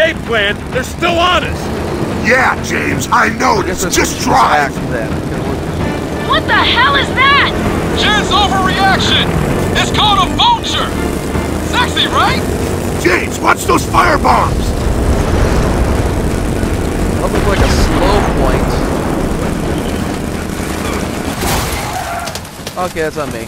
escape plan, they're still on us! Yeah, James, I noticed. Just drive! What the hell is that? Chance overreaction! It's called a vulture! Sexy, right? James, watch those firebombs! That looked like a slow point. Okay, that's on me.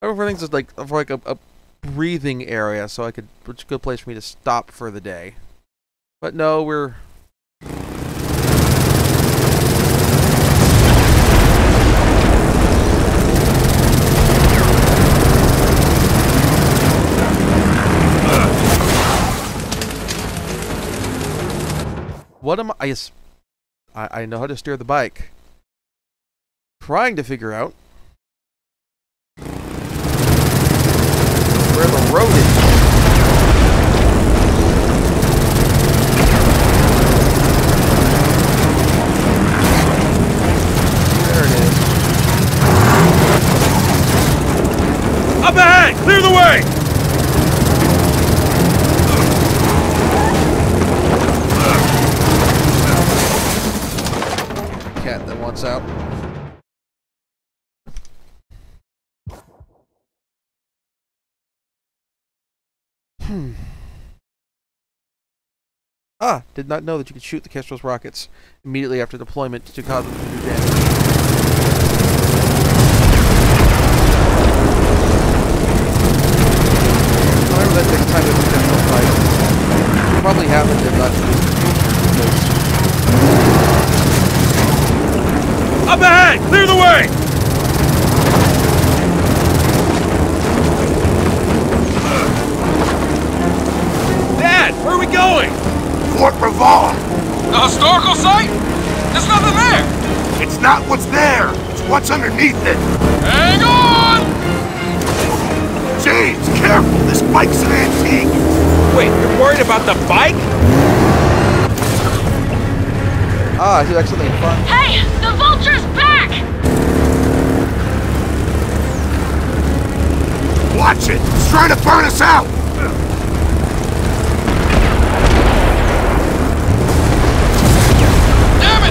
Everything's just like for like a breathing area, so I could, which is a good place for me to stop for the day. But no, we're what am I? Yes, I know how to steer the bike. Trying to figure out where the road is. There it is. Up ahead! Clear the way! Cat that wants out. Ah, did not know that you could shoot the Kestrel's rockets immediately after deployment to cause them to do damage. However, that takes time to have a Kestrel fight. It probably happened if not to do. Up ahead! Clear the way! Where are we going? Fort Bravo! The historical site? There's nothing there! It's not what's there! It's what's underneath it! Hang on! James, careful! This bike's an antique! Wait, you're worried about the bike? Ah, he's actually in fun. Hey! The vulture's back! Watch it! It's trying to burn us out!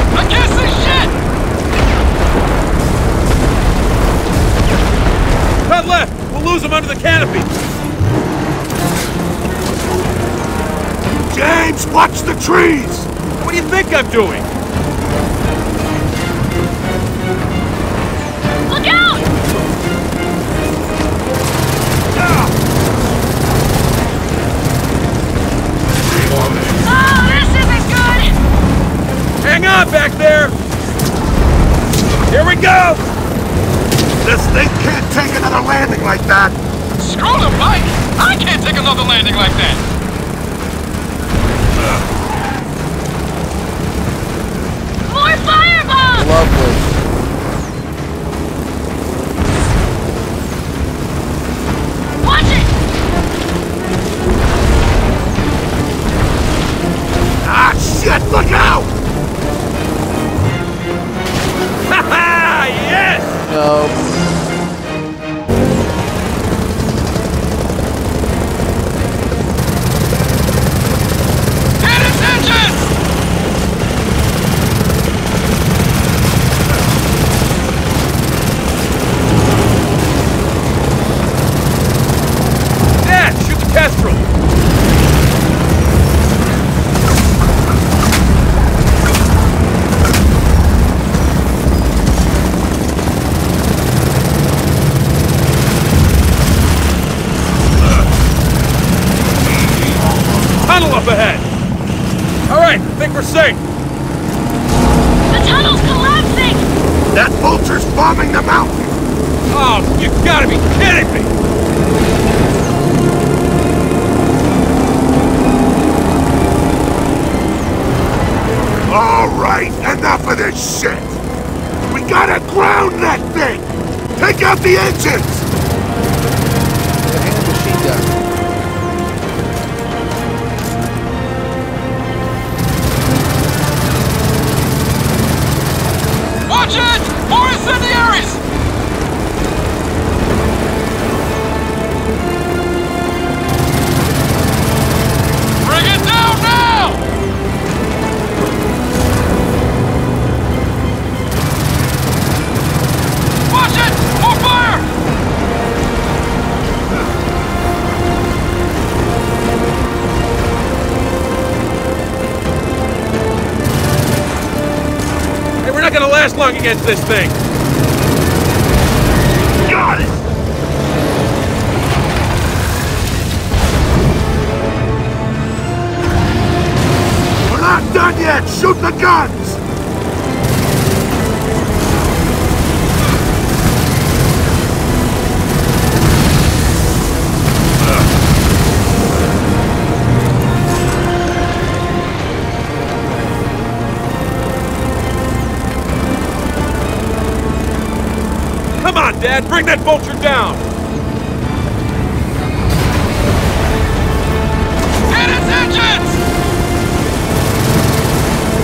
I can't see shit! Cut left! We'll lose him under the canopy! James, watch the trees! What do you think I'm doing? Look out! Ah! Oh, this isn't good! Hang on back there! Here we go! This thing can't take another landing like that! Screw the bike! I can't take another landing like that! More firebombs! Lovely. Watch it! Ah, shit! Look out! No. Hit its engines! Dad, shoot the Kestrel! Ahead. All right, I think we're safe. The tunnel's collapsing! That vulture's bombing the mountain! Oh, you gotta be kidding me! All right, enough of this shit! We gotta ground that thing! Take out the engines! More incendiaries! Bring it! strong against this thing. Got it! We're not done yet! Shoot the guns! Dad, bring that vulture down! At its engines! Okay,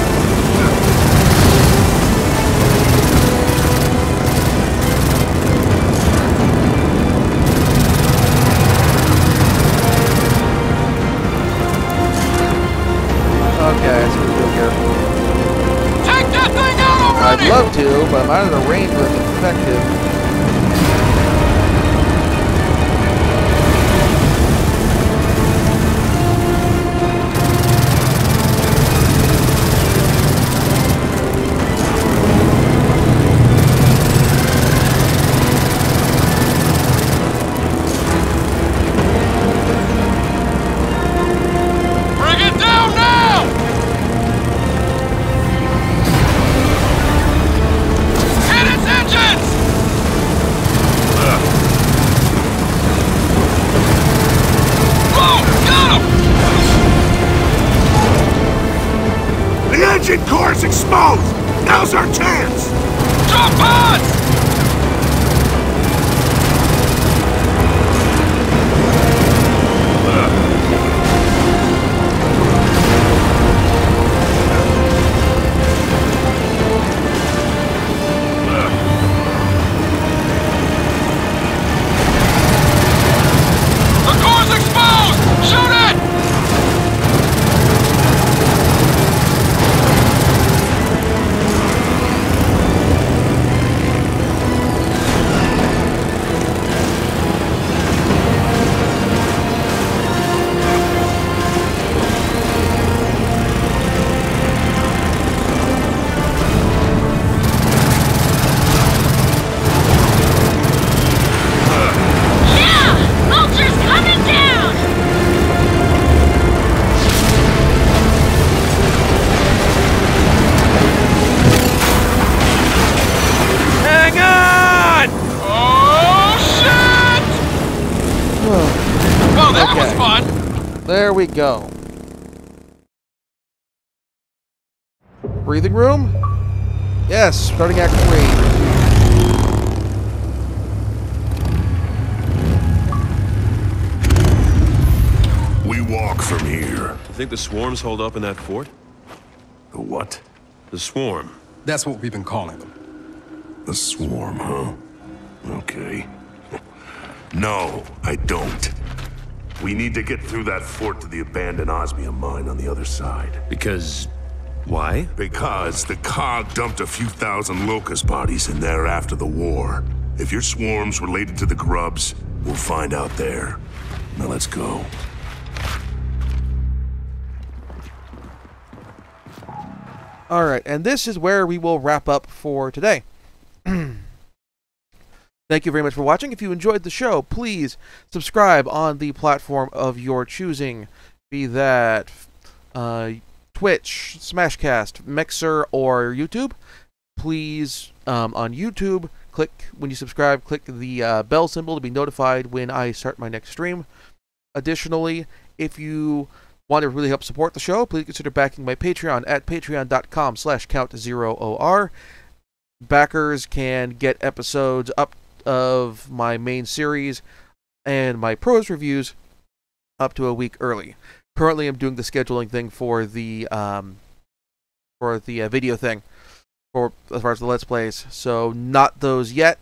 that's what we do here. Take that thing out already! I'd love to, but I'm out of the range where it's effective. We go. Breathing room? Yes, starting act 3. We walk from here. You think the swarms hold up in that fort? The what? The swarm. That's what we've been calling them. The swarm, huh? Okay. No, I don't. We need to get through that fort to the abandoned Osmium Mine on the other side. Because... why? Because the Cog dumped a few thousand locust bodies in there after the war. If your swarm's related to the Grubs, we'll find out there. Now let's go. Alright, and this is where we will wrap up for today. Thank you very much for watching. If you enjoyed the show, please subscribe on the platform of your choosing, be that Twitch, Smashcast, Mixer, or YouTube. Please, on YouTube, click, when you subscribe, click the bell symbol to be notified when I start my next stream. Additionally, if you want to really help support the show, please consider backing my Patreon at patreon.com/countzeroor. Backers can get episodes up of my main series and my prose reviews up to a week early. Currently, I'm doing the scheduling thing for the video thing, for as far as the Let's Plays. So not those yet.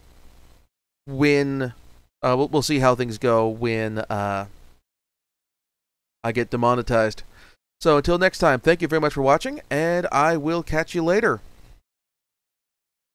When we'll see how things go when I get demonetized. So until next time, thank you very much for watching, and I will catch you later.